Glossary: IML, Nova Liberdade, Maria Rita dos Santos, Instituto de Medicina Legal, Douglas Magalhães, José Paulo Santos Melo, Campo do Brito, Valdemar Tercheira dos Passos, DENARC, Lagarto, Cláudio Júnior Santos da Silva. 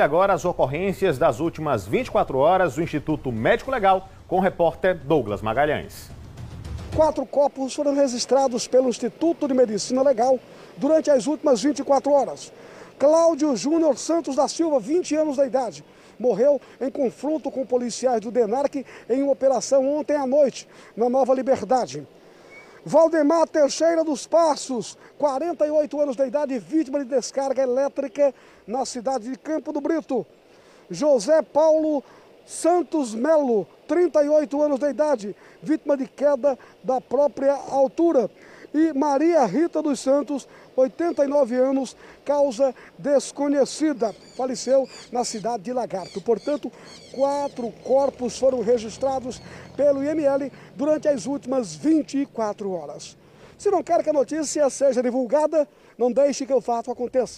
E agora as ocorrências das últimas 24 horas do Instituto Médico Legal, com o repórter Douglas Magalhães. 4 corpos foram registrados pelo Instituto de Medicina Legal durante as últimas 24 horas. Cláudio Júnior Santos da Silva, 20 anos de idade, morreu em confronto com policiais do DENARC em uma operação ontem à noite, na Nova Liberdade. Valdemar Tercheira dos Passos, 48 anos de idade, vítima de descarga elétrica na cidade de Campo do Brito. José Paulo Santos Melo, 38 anos de idade, vítima de queda da própria altura. E Maria Rita dos Santos, 89 anos, causa desconhecida, faleceu na cidade de Lagarto. Portanto, 4 corpos foram registrados pelo IML durante as últimas 24 horas. Se não quer que a notícia seja divulgada, não deixe que o fato aconteça.